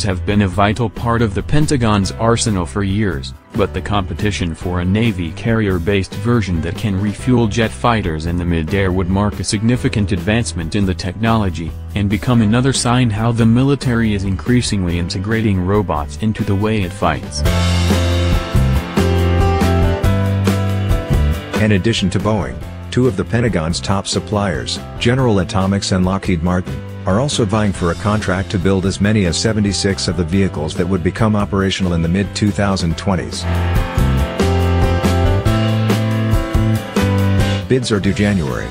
drones have been a vital part of the Pentagon's arsenal for years, but the competition for a Navy carrier-based version that can refuel jet fighters in the mid-air would mark a significant advancement in the technology, and become another sign how the military is increasingly integrating robots into the way it fights. In addition to Boeing, two of the Pentagon's top suppliers, General Atomics and Lockheed Martin, are also vying for a contract to build as many as 76 of the vehicles that would become operational in the mid-2020s. Bids are due January.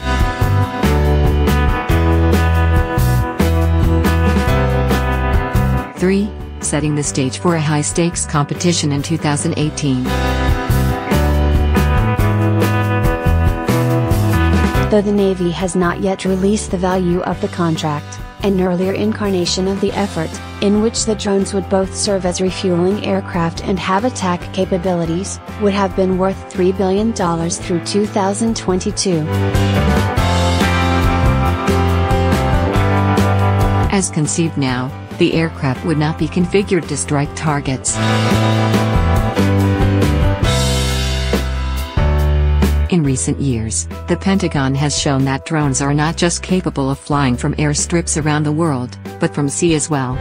Three, setting the stage for a high-stakes competition in 2018. Though the Navy has not yet released the value of the contract, an earlier incarnation of the effort, in which the drones would both serve as refueling aircraft and have attack capabilities, would have been worth $3 billion through 2022. As conceived now, the aircraft would not be configured to strike targets. In recent years, the Pentagon has shown that drones are not just capable of flying from airstrips around the world, but from sea as well.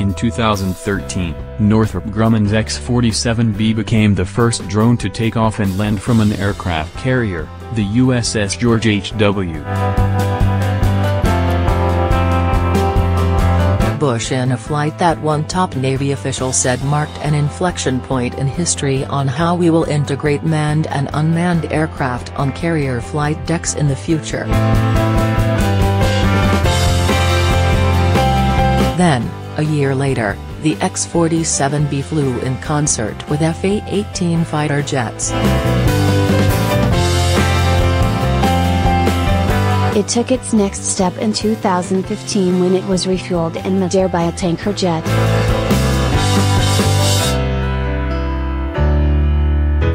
In 2013, Northrop Grumman's X-47B became the first drone to take off and land from an aircraft carrier, the USS George H.W. Bush in a flight that one top Navy official said marked an inflection point in history on how we will integrate manned and unmanned aircraft on carrier flight decks in the future. Then, a year later, the X-47B flew in concert with F/A-18 fighter jets. It took its next step in 2015 when it was refueled in mid-air by a tanker jet.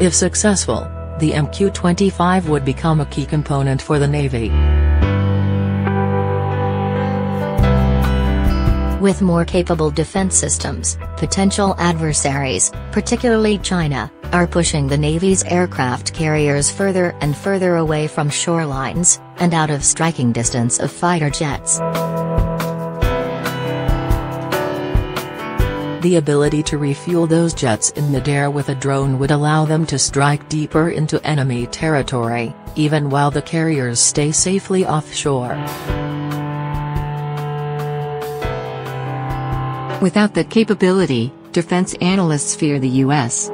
If successful, the MQ-25 would become a key component for the Navy. With more capable defense systems, potential adversaries, particularly China, are pushing the Navy's aircraft carriers further and further away from shorelines, and out of striking distance of fighter jets. The ability to refuel those jets in midair with a drone would allow them to strike deeper into enemy territory, even while the carriers stay safely offshore. Without that capability, defense analysts fear the U.S.'s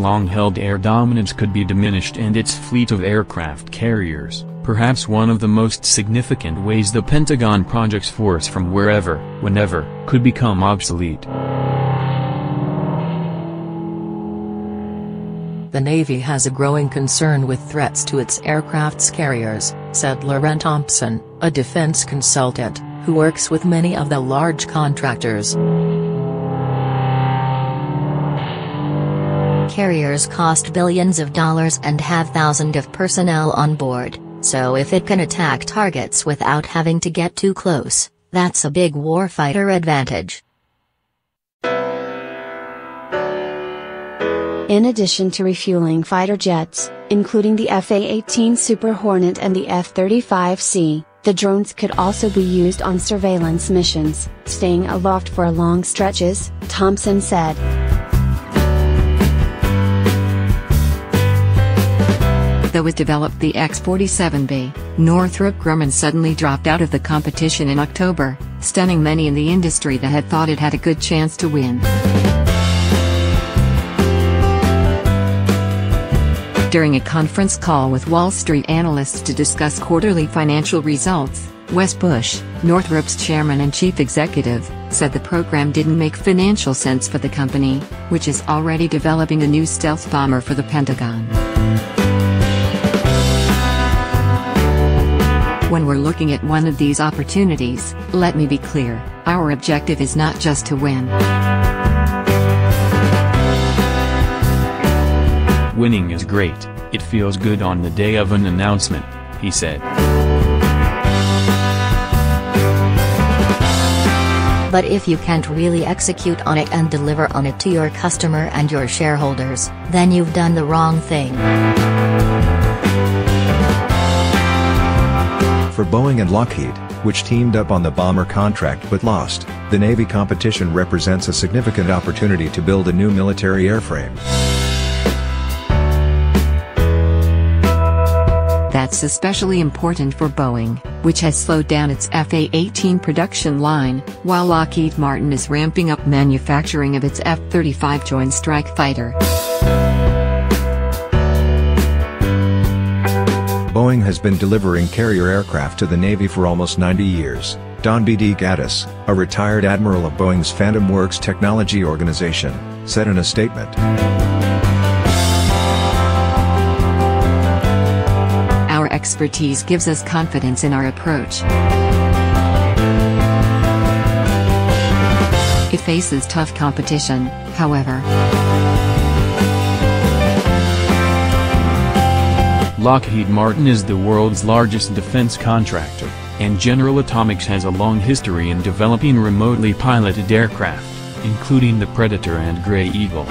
long-held air dominance could be diminished, and its fleet of aircraft carriers, perhaps one of the most significant ways the Pentagon projects force from wherever, whenever, could become obsolete. The Navy has a growing concern with threats to its aircraft's carriers, said Loren Thompson, a defense consultant, who works with many of the large contractors. Carriers cost billions of dollars and have thousands of personnel on board, so if it can attack targets without having to get too close, that's a big warfighter advantage. In addition to refueling fighter jets, including the F/A-18 Super Hornet and the F-35C, the drones could also be used on surveillance missions, staying aloft for long stretches, Thompson said. Though it developed the X-47B, Northrop Grumman suddenly dropped out of the competition in October, stunning many in the industry that had thought it had a good chance to win. During a conference call with Wall Street analysts to discuss quarterly financial results, Wes Bush, Northrop's chairman and chief executive, said the program didn't make financial sense for the company, which is already developing a new stealth bomber for the Pentagon. When we're looking at one of these opportunities, let me be clear, our objective is not just to win. Winning is great, "It feels good on the day of an announcement," he said. But if you can't really execute on it and deliver on it to your customer and your shareholders, then you've done the wrong thing. For Boeing and Lockheed, which teamed up on the bomber contract but lost, the Navy competition represents a significant opportunity to build a new military airframe . That's especially important for Boeing, which has slowed down its F/A-18 production line, while Lockheed Martin is ramping up manufacturing of its F-35 Joint Strike Fighter. Boeing has been delivering carrier aircraft to the Navy for almost 90 years. Don B.D. Gaddis, a retired admiral of Boeing's Phantom Works technology organization, said in a statement, "Our expertise gives us confidence in our approach. It faces tough competition, however." Lockheed Martin is the world's largest defense contractor, and General Atomics has a long history in developing remotely piloted aircraft, including the Predator and Gray Eagle.